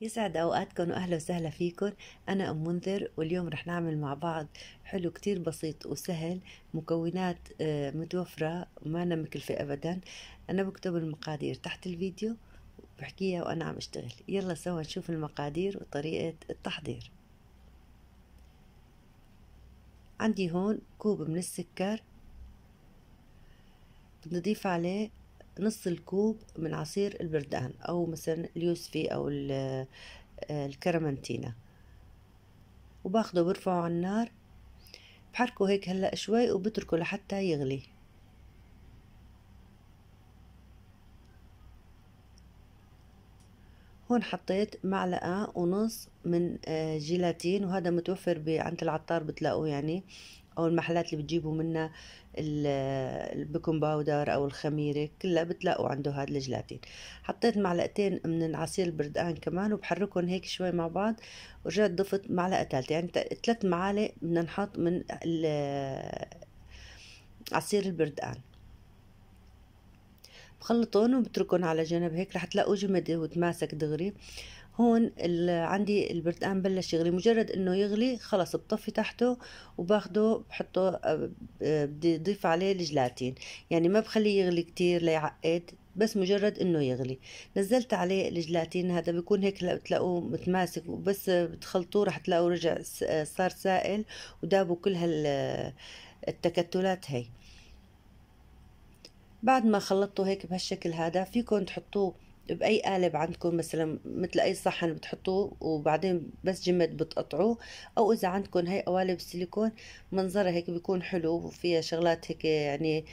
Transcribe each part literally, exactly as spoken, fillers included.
يسعد اوقاتكم واهلا وسهلا فيكم. انا ام منذر واليوم رح نعمل مع بعض حلو كتير بسيط وسهل، مكونات متوفره ومانا مكلفه ابدا. انا بكتب المقادير تحت الفيديو وبحكيها وانا عم اشتغل. يلا سوا نشوف المقادير وطريقه التحضير. عندي هون كوب من السكر، بنضيف عليه نص الكوب من عصير البردقان او مثلا اليوسفي او الكرمنتينا، وباخده برفعه على النار، بحركه هيك هلا شوي وبتركه لحتى يغلي. هون حطيت معلقة ونص من جيلاتين، وهذا متوفر عند العطار بتلاقوه يعني، او المحلات اللي بتجيبوا منها البيكنج باودر او الخميره كلها بتلاقوا عنده هذا الجيلاتين. حطيت معلقتين من عصير البردقان كمان وبحركهم هيك شوي مع بعض، ورجعت ضفت معلقه ثالثه، يعني ثلاث معالق بدنا نحط من عصير البردقان. بخلطهم وبتركهم على جنب هيك، رح تلاقوا جمد وتماسك دغري. هون عندي البردقان بلش يغلي، مجرد انه يغلي خلص بطفي تحته وباخده بحطه، بدي اضيف عليه الجلاتين، يعني ما بخليه يغلي كتير ليعقد، بس مجرد انه يغلي نزلت عليه الجلاتين. هذا بيكون هيك هلا بتلاقوه متماسك، وبس بتخلطوه رح تلاقوه رجع صار سائل ودابوا كل هالتكتلات هي. بعد ما خلطته هيك بهالشكل هذا، فيكم تحطوه باي قالب عندكم، مثلا مثل اي صحن بتحطوه وبعدين بس جمد بتقطعوه، او اذا عندكم هي قوالب سيليكون منظرها هيك بيكون حلو وفيها شغلات هيك، يعني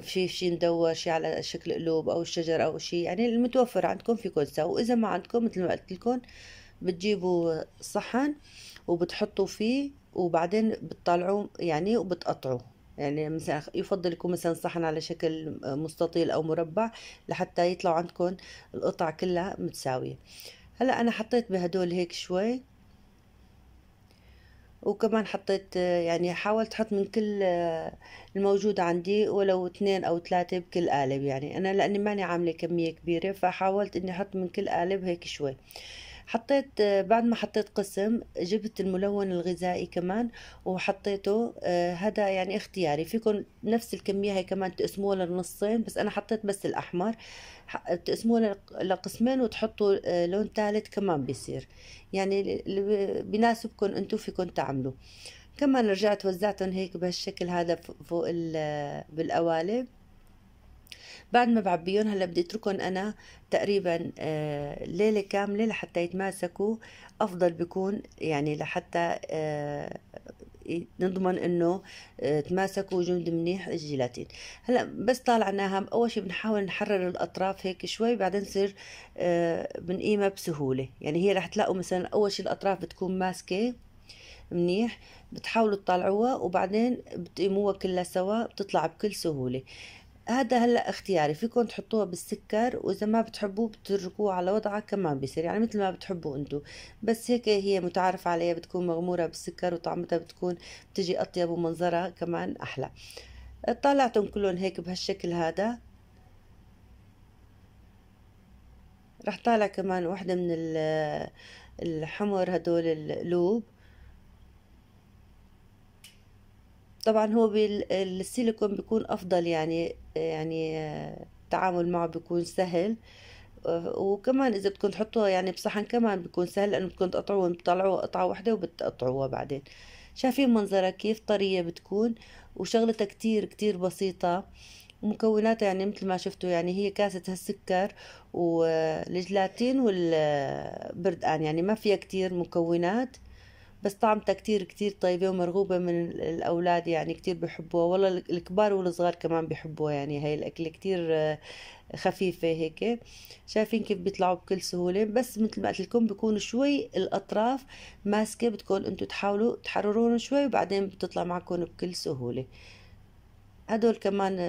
في شي مدور، شي على شكل قلوب او شجر او شي، يعني المتوفر عندكم فيكم تساووا. واذا ما عندكم مثل ما قلت لكم بتجيبوا صحن وبتحطوا فيه وبعدين بتطلعوه يعني وبتقطعوه، يعني مثلا يفضل يكون مثلا صحن على شكل مستطيل او مربع لحتى يطلعوا عندكم القطع كلها متساويه. هلا انا حطيت بهدول هيك شوي، وكمان حطيت يعني حاولت احط من كل الموجود عندي ولو اثنين او ثلاثه بكل قالب، يعني انا لاني ماني عامله كميه كبيره فحاولت اني احط من كل قالب هيك شوي. حطيت بعد ما حطيت قسم جبت الملون الغذائي كمان وحطيته، هذا يعني اختياري، فيكم نفس الكمية هي كمان تقسموها للنصين، بس انا حطيت بس الاحمر، تقسموها لقسمين وتحطوا لون ثالث كمان بيصير، يعني اللي بيناسبكم انتو فيكم تعملوا. كمان رجعت وزعتهم هيك بهالشكل هذا فوق بالقوالب. بعد ما بعبيهم هلا بدي اتركهم انا تقريبا آه ليله كامله لحتى يتماسكوا، افضل بيكون يعني لحتى آه نضمن انه آه تماسكوا جمد منيح الجيلاتين. هلا بس طالعناها اول شيء بنحاول نحرر الاطراف هيك شوي، بعدين نصير آه بنقيمها بسهوله، يعني هي رح تلاقوا مثلا اول شيء الاطراف بتكون ماسكه منيح، بتحاولوا تطلعوها وبعدين بتقيموها كلها سوا، بتطلع بكل سهوله. هذا هلا اختياري، فيكم تحطوها بالسكر، واذا ما بتحبوه بتتركوه على وضعها كمان بيصير، يعني مثل ما بتحبوا انتوا، بس هيك هي متعارف عليها بتكون مغموره بالسكر وطعمتها بتكون بتجي اطيب ومنظرها كمان احلى. طلعتهم كلهم هيك بهالشكل هذا. رح طالع كمان وحده من الحمر هدول القلوب، طبعا هو بالسيليكون بيكون افضل، يعني يعني التعامل معه بيكون سهل، وكمان اذا بدكم تحطوها يعني بصحن كمان بيكون سهل، لانه بدكم تقطعوها بتطلعوها قطعه واحده وبتقطعوها بعدين. شايفين منظرها كيف طريه بتكون، وشغلتها كتير كتير بسيطه، ومكوناتها يعني مثل ما شفتوا، يعني هي كاسه هالسكر والجلاتين والبردقان، يعني ما فيها كتير مكونات، بس طعمتها كتير كتير طيبة ومرغوبة من الأولاد، يعني كتير بيحبوها، والله الكبار والصغار كمان بيحبوها، يعني هاي الأكلة كتير خفيفة هيك. شايفين كيف بيطلعوا بكل سهولة، بس مثل ما قلت لكم بيكونوا شوي الأطراف ماسكة، بتكون انتو تحاولوا تحررون شوي وبعدين بتطلع معكم بكل سهولة. هدول كمان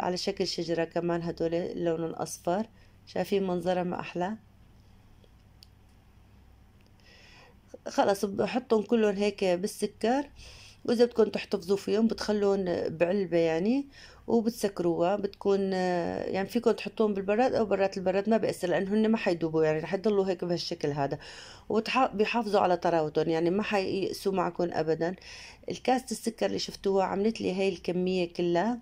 على شكل شجرة كمان، هدول لونهم أصفر، شايفين منظرها ما أحلى. خلص بحطهم كلهم هيك بالسكر واذا بدكم تحتفظوا فيهم بتخلون بعلبه يعني وبتسكروها، بتكون يعني فيكم تحطوهم بالبراد او برات البراد ما بأثر، لانهن ما حيدوبوا يعني رح يضلوا هيك بهالشكل هذا، وبيحافظوا على طراوتهم يعني ما حيقسوا معكم ابدا. الكاسة السكر اللي شفتوها عملت لي هاي الكميه كلها،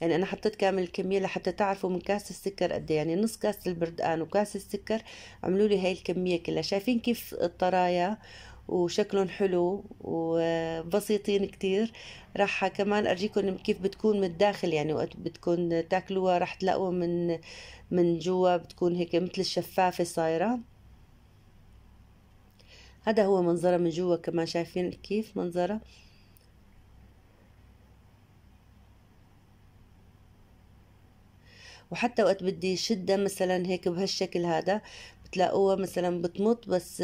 يعني انا حطيت كامل الكميه لحتى تعرفوا من كاسه السكر قد ايه، يعني نص كاسه البردقان وكاسه السكر عملوا لي هاي الكميه كلها. شايفين كيف الطرايا وشكلهم حلو وبسيطين كتير. راح كمان ارجيكم كيف بتكون من الداخل، يعني وقت بدكم تاكلوها راح تلاقوها من من جوا بتكون هيك مثل الشفافه صايره. هذا هو منظرها من جوا، كمان شايفين كيف منظرها. وحتى وقت بدي شدها مثلا هيك بهالشكل هذا بتلاقوها مثلا بتمط بس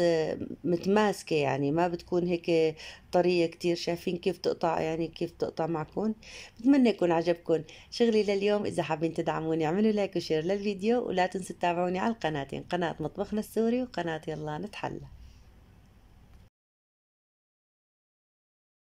متماسكه، يعني ما بتكون هيك طريه كتير. شايفين كيف تقطع، يعني كيف تقطع معكم. بتمنى يكون عجبكم شغلي لليوم. اذا حابين تدعموني اعملوا لايك وشير للفيديو، ولا تنسوا تتابعوني على القناتين، قناه مطبخنا السوري وقناه يلا نتحلى.